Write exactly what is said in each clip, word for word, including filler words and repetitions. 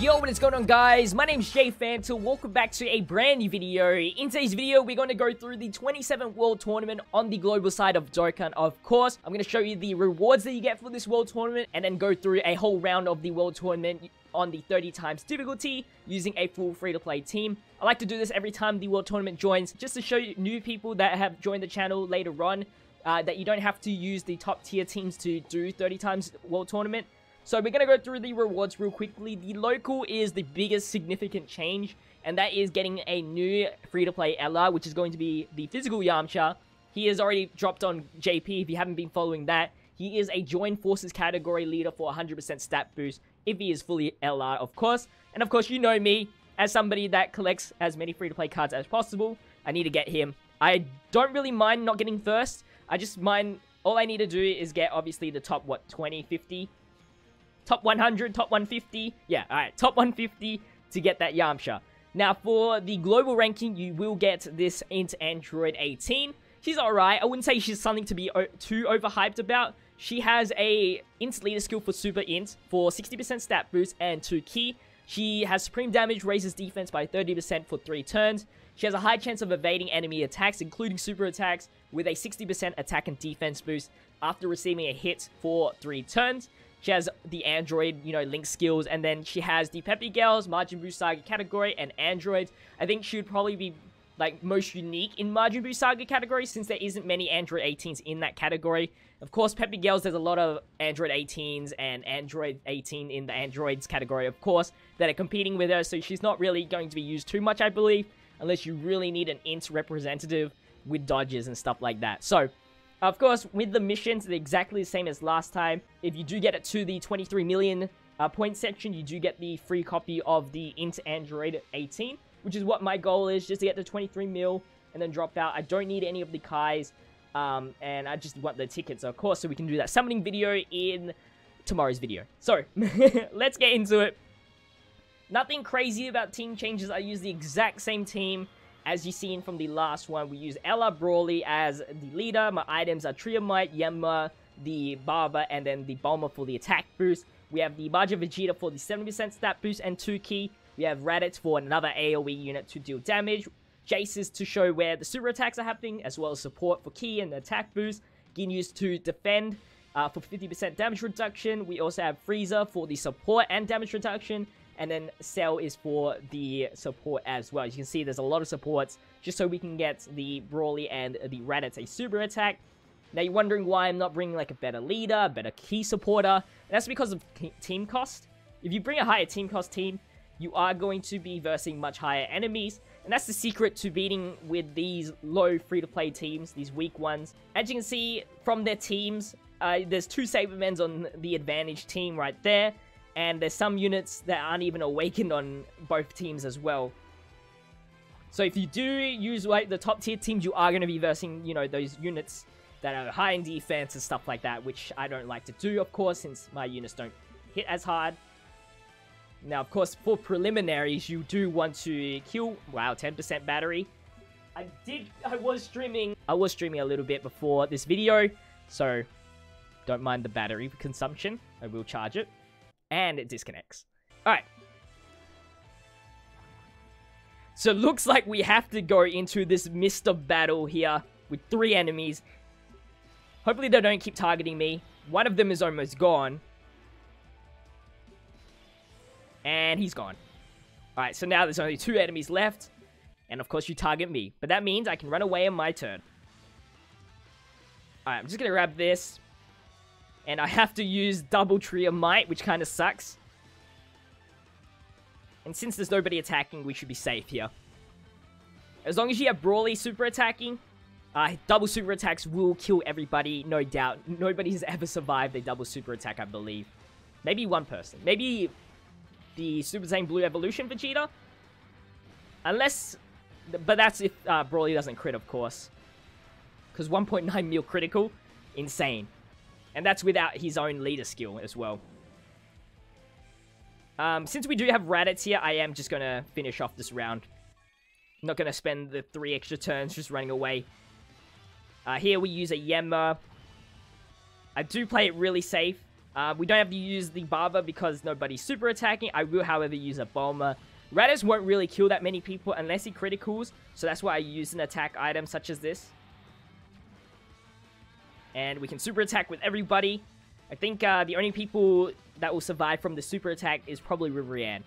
Yo, what is going on, guys? My name is JPhanta. Welcome back to a brand new video. In today's video, we're going to go through the twenty-seventh World Tournament on the global side of Dokkan, of course. I'm going to show you the rewards that you get for this World Tournament and then go through a whole round of the World Tournament on the thirty times difficulty using a full free-to-play team. I like to do this every time the World Tournament joins just to show you new people that have joined the channel later on uh, that you don't have to use the top-tier teams to do thirty times World Tournament. So we're going to go through the rewards real quickly. The local is the biggest significant change, and that is getting a new free-to-play Ella, which is going to be the physical Yamcha. He has already dropped on J P if you haven't been following that. He is a Join Forces category leader for one hundred percent stat boost if he is fully L R, of course. And of course, you know me as somebody that collects as many free-to-play cards as possible. I need to get him. I don't really mind not getting first. I just mind... All I need to do is get, obviously, the top, what, twenty, fifty... Top one hundred, top one fifty. Yeah, alright. Top one fifty to get that Yamcha. Now, for the global ranking, you will get this int Android eighteen. She's alright. I wouldn't say she's something to be o too overhyped about. She has a int leader skill for super int for sixty percent stat boost and two key. She has supreme damage, raises defense by thirty percent for three turns. She has a high chance of evading enemy attacks, including super attacks, with a sixty percent attack and defense boost after receiving a hit for three turns. She has the Android, you know, Link skills, and then she has the Peppy Girls, Majin Buu Saga category, and Androids. I think she would probably be, like, most unique in Majin Buu Saga category, since there isn't many Android eighteens in that category. Of course, Peppy Girls, there's a lot of Android eighteens and Android eighteen in the Androids category, of course, that are competing with her, so she's not really going to be used too much, I believe, unless you really need an int representative with dodges and stuff like that. So... Of course, with the missions, they're exactly the same as last time. If you do get it to the twenty-three million uh, point section, you do get the free copy of the int Android eighteen, which is what my goal is, just to get to twenty-three mil and then drop out. I don't need any of the Kais, um, and I just want the tickets, of course, so we can do that summoning video in tomorrow's video. So, let's get into it. Nothing crazy about team changes. I use the exact same team. As you've seen from the last one, we use Ella Broly as the leader. My items are Triomite, Yamcha, the Baba, and then the Bulma for the attack boost. We have the Majin Vegeta for the seventy percent stat boost and two key. We have Raditz for another AoE unit to deal damage. Jace's to show where the super attacks are happening, as well as support for key and attack boost. Ginyu's to defend uh, for fifty percent damage reduction. We also have Freeza for the support and damage reduction. And then Cell is for the support as well. As you can see, there's a lot of supports just so we can get the Broly and the Raditz a super attack. Now, you're wondering why I'm not bringing like a better leader, a better key supporter. And that's because of team cost. If you bring a higher team cost team, you are going to be versing much higher enemies. And that's the secret to beating with these low free-to-play teams, these weak ones. As you can see from their teams, uh, there's two Sabermans on the advantage team right there. And there's some units that aren't even awakened on both teams as well. So if you do use like the top tier teams, you are going to be versing, you know, those units that are high in defense and stuff like that, which I don't like to do, of course, since my units don't hit as hard. Now, of course, for preliminaries, you do want to kill... Wow, ten percent battery. I did... I was streaming... I was streaming a little bit before this video, so don't mind the battery consumption. I will charge it. And it disconnects. Alright. So looks like we have to go into this mist of battle here with three enemies. Hopefully they don't keep targeting me. One of them is almost gone. And he's gone. Alright, so now there's only two enemies left. And of course you target me. But that means I can run away on my turn. Alright, I'm just gonna grab this. And I have to use double Triomite, which kind of sucks. And since there's nobody attacking, we should be safe here. As long as you have Broly super attacking, uh, double super attacks will kill everybody, no doubt. Nobody has ever survived a double super attack, I believe. Maybe one person. Maybe the Super Saiyan Blue Evolution Vegeta. Unless... But that's if uh, Broly doesn't crit, of course. Because one point nine mil critical. Insane. And that's without his own leader skill as well. Um, since we do have Raditz here, I am just going to finish off this round. I'm not going to spend the three extra turns just running away. Uh, here we use a Yamcha. I do play it really safe. Uh, we don't have to use the Baba because nobody's super attacking. I will, however, use a Bulma. Raditz won't really kill that many people unless he criticals, so that's why I use an attack item such as this. And we can super attack with everybody. I think uh, the only people that will survive from the super attack is probably Riverian.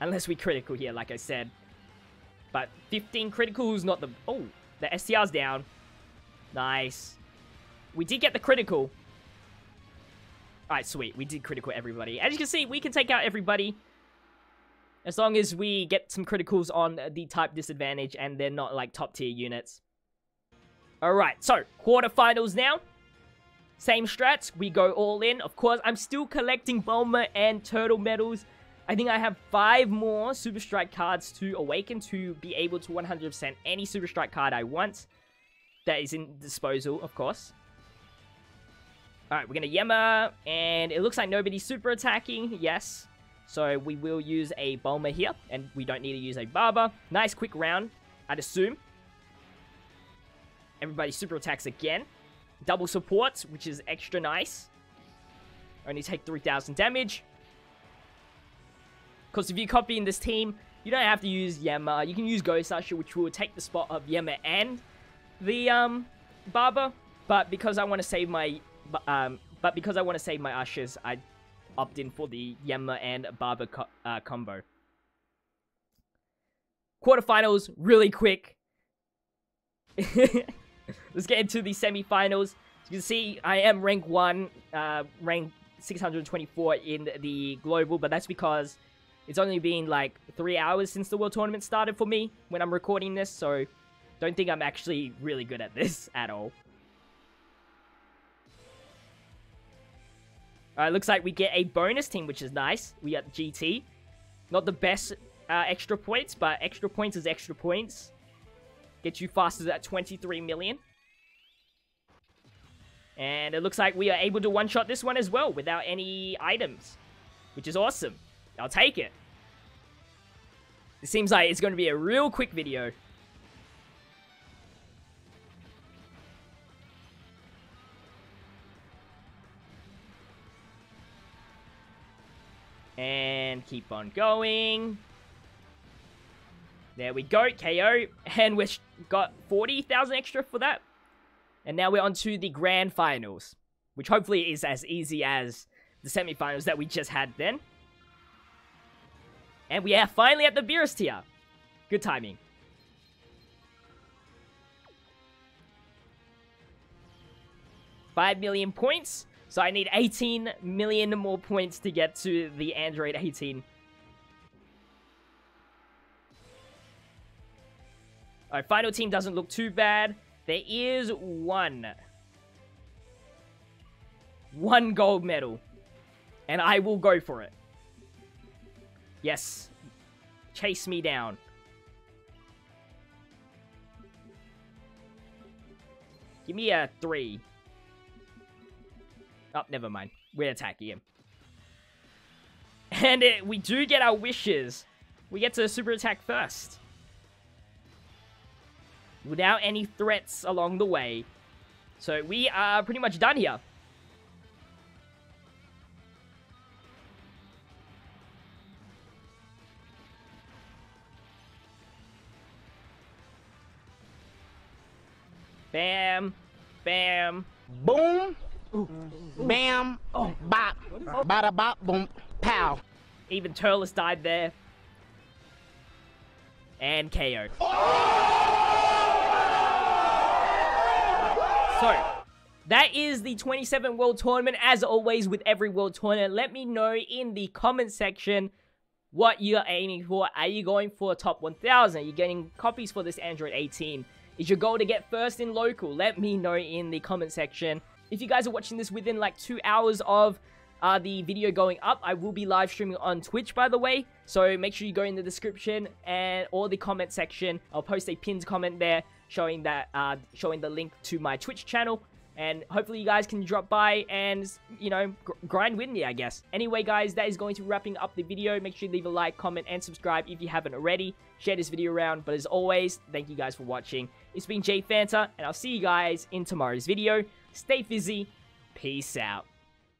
Unless we critical here, like I said. But fifteen criticals, not the... Oh, the S T R's down. Nice. We did get the critical. Alright, sweet. We did critical everybody. As you can see, we can take out everybody. As long as we get some criticals on the type disadvantage and they're not like top tier units. Alright, so quarterfinals now. Same strats. We go all in. Of course, I'm still collecting Bulma and Turtle Medals. I think I have five more Super Strike cards to awaken to be able to one hundred percent any Super Strike card I want. That is in disposal, of course. Alright, we're going to Yamcha, and it looks like nobody's super attacking. Yes. So we will use a Bulma here, and we don't need to use a Baba. Nice quick round, I'd assume. Everybody super attacks again. Double supports, which is extra nice. Only take three thousand damage. Because if you're copying this team, you don't have to use Yamcha. You can use Ghost Usher, which will take the spot of Yamcha and the um, Baba. But because I want to save my um, but because I want to save my Ushers, I opt in for the Yamcha and Baba co uh, combo. Quarterfinals, really quick. Let's get into the semi-finals. As you can see, I am rank one, uh, rank six hundred twenty-four in the global, but that's because it's only been like three hours since the World Tournament started for me when I'm recording this, so don't think I'm actually really good at this at all. Alright, looks like we get a bonus team, which is nice. We got G T. Not the best uh, extra points, but extra points is extra points. Get you faster at twenty-three million. And it looks like we are able to one-shot this one as well without any items, which is awesome. I'll take it. It seems like it's going to be a real quick video. And keep on going. There we go, K O. And we've got forty thousand extra for that. And now we're on to the grand finals, which hopefully is as easy as the semi-finals that we just had then. And we are finally at the Beerus tier. Good timing. five million points. So I need eighteen million more points to get to the Android eighteen. Alright, final team doesn't look too bad. There is one. One gold medal. And I will go for it. Yes. Chase me down. Give me a three. Oh, never mind. We're attacking him. And it, we do get our wishes. We get to super attack first. Without any threats along the way. So we are pretty much done here. Bam, bam, boom, ooh, bam, oh, bop, bada bop, boom, pow. Even Turlis died there. And K O. Oh! So, that is the twenty-seven World Tournament. As always with every World Tournament, let me know in the comment section what you're aiming for. Are you going for top one thousand? Are you getting copies for this Android eighteen? Is your goal to get first in local? Let me know in the comment section. If you guys are watching this within like two hours of uh, the video going up, I will be live streaming on Twitch, by the way. So make sure you go in the description and or the comment section. I'll post a pinned comment there showing that uh, showing the link to my Twitch channel. And hopefully you guys can drop by and, you know, gr grind with me, I guess. Anyway, guys, that is going to wrapping up the video. Make sure you leave a like, comment, and subscribe if you haven't already. Share this video around. But as always, thank you guys for watching. It's been JPhanta, and I'll see you guys in tomorrow's video. Stay fizzy. Peace out.